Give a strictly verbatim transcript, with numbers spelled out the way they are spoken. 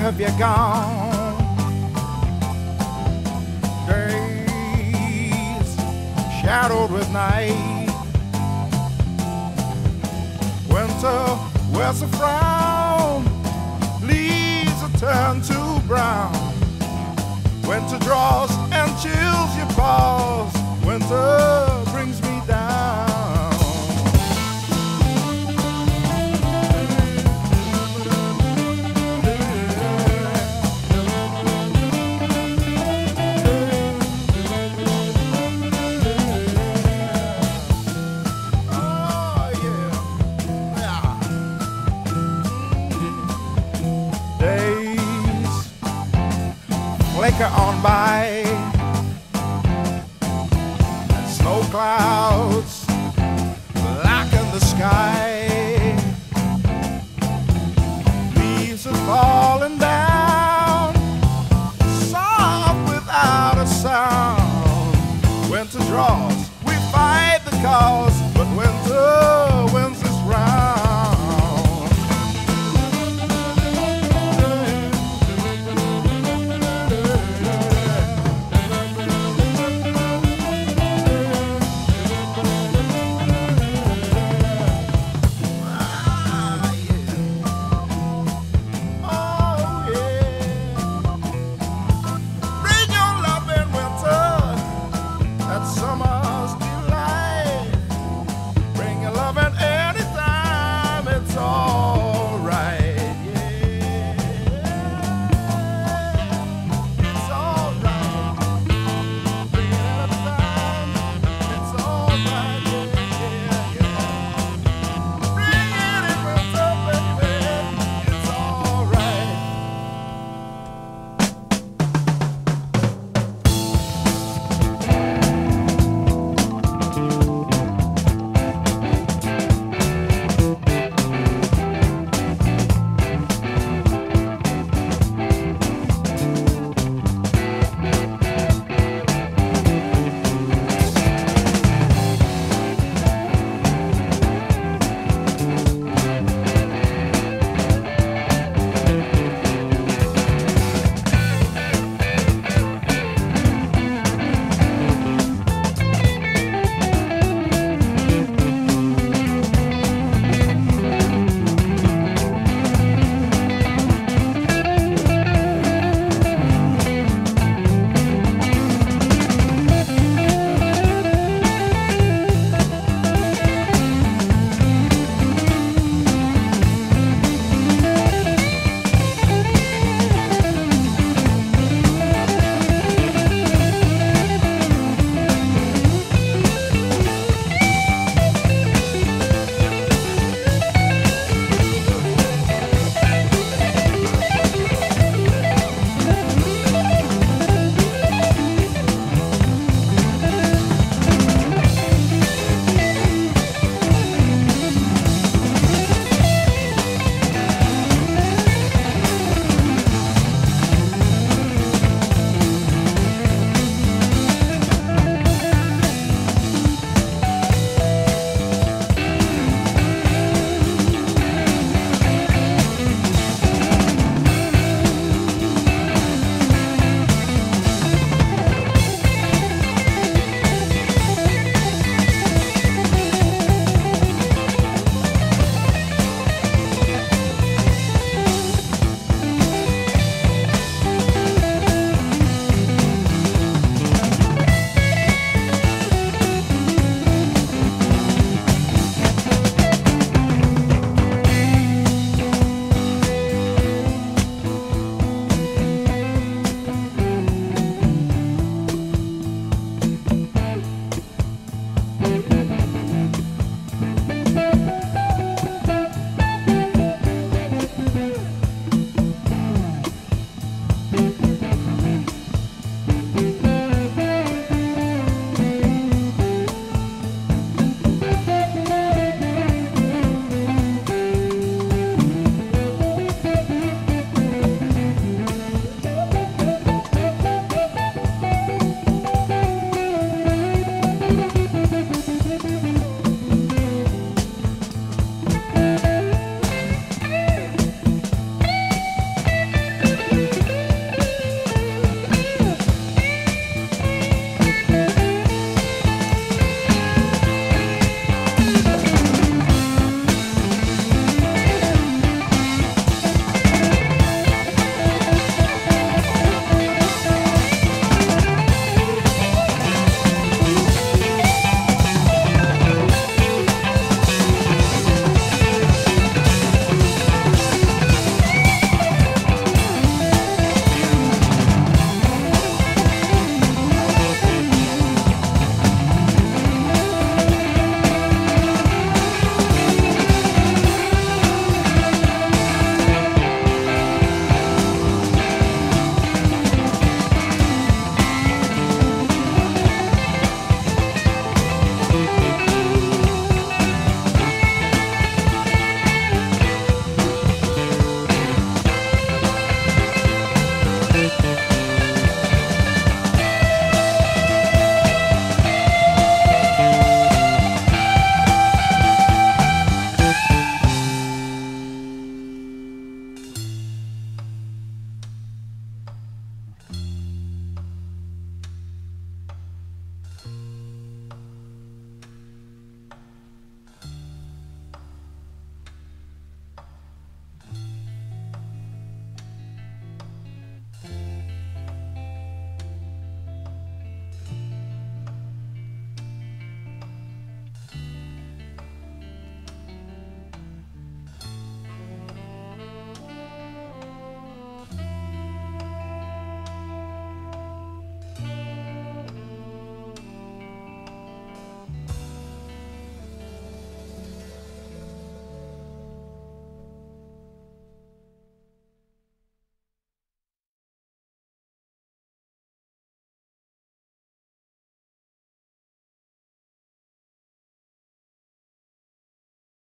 have you gone? Days shadowed with night, winter wears a frown, leaves are turned to brown. Winter draws and chills your paws, winter brings me down. On by